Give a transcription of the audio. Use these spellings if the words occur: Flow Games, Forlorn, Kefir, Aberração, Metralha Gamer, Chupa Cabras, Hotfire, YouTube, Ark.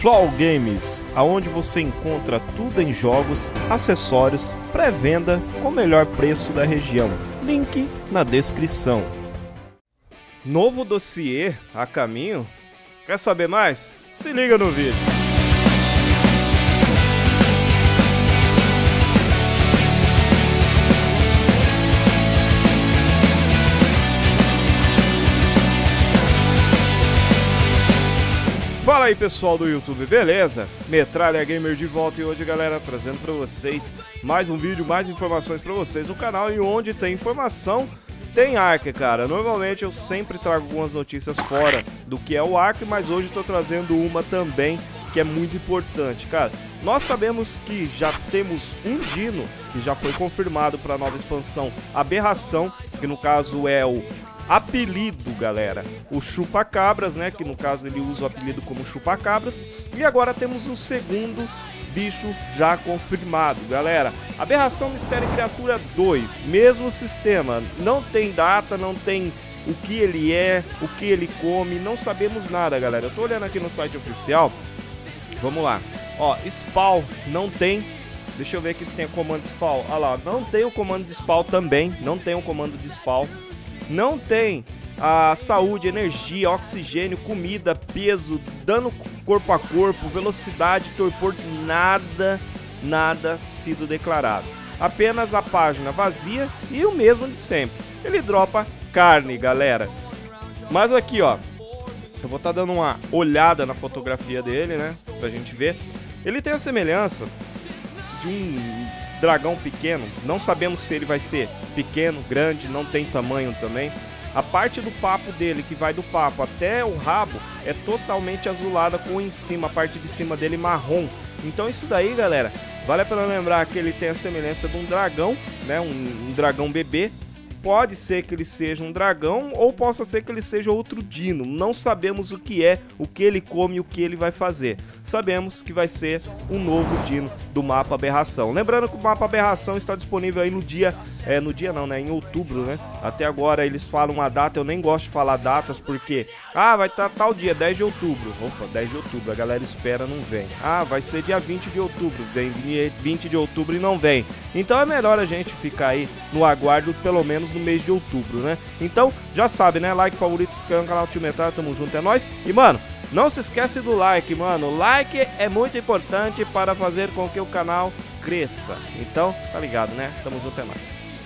Flow Games, aonde você encontra tudo em jogos, acessórios, pré-venda com o melhor preço da região. Link na descrição. Novo dossiê a caminho? Quer saber mais? Se liga no vídeo. Fala aí pessoal do YouTube, beleza? Metralha Gamer de volta e hoje, galera, trazendo pra vocês mais um vídeo, mais informações pra vocês no canal. E onde tem informação, tem Ark, cara. Normalmente eu sempre trago algumas notícias fora do que é o Ark, mas hoje eu tô trazendo uma também que é muito importante, cara. Nós sabemos que já temos um dino que já foi confirmado pra nova expansão Aberração, que no caso é o apelido, galera, o Chupa Cabras, né, que no caso ele usa o apelido como Chupa Cabras. E agora temos um segundo bicho já confirmado, galera, Aberração Mistério e Criatura 2, mesmo sistema, não tem data, não tem o que ele é, o que ele come, não sabemos nada, galera. Eu tô olhando aqui no site oficial, vamos lá, ó, spawn não tem. Deixa eu ver aqui se tem o comando de spawn. Ah lá, não tem o comando de spawn também, não tem o comando de spawn. Não tem a saúde, energia, oxigênio, comida, peso, dano corpo a corpo, velocidade, torpor, nada sido declarado. Apenas a página vazia e o mesmo de sempre. Ele dropa carne, galera. Mas aqui, ó, eu vou estar dando uma olhada na fotografia dele, né, pra gente ver. Ele tem a semelhança de um dragão pequeno, não sabemos se ele vai ser pequeno, grande, não tem tamanho também. A parte do papo dele, que vai do papo até o rabo, é totalmente azulada, com em cima, a parte de cima dele marrom. Então isso daí, galera, vale a pena lembrar que ele tem a semelhança de um dragão, né, um dragão bebê. Pode ser que ele seja um dragão ou possa ser que ele seja outro dino. Não sabemos o que é, o que ele come e o que ele vai fazer. Sabemos que vai ser um novo dino do mapa Aberração. Lembrando que o mapa Aberração está disponível aí no dia... no dia não, né? Em outubro, né? Até agora eles falam uma data, eu nem gosto de falar datas porque... Ah, vai estar tal dia, 10 de outubro. Opa, 10 de outubro, a galera espera, não vem. Ah, vai ser dia 20 de outubro, vem 20 de outubro e não vem. Então é melhor a gente ficar aí no aguardo, pelo menos no mês de outubro, né? Então, já sabe, né? Like, favorito, se inscreve no canal, te metralha, tamo junto, é nóis. E, mano, não se esquece do like, mano. Like é muito importante para fazer com que o canal cresça. Então, tá ligado, né? Tamo junto, é nóis.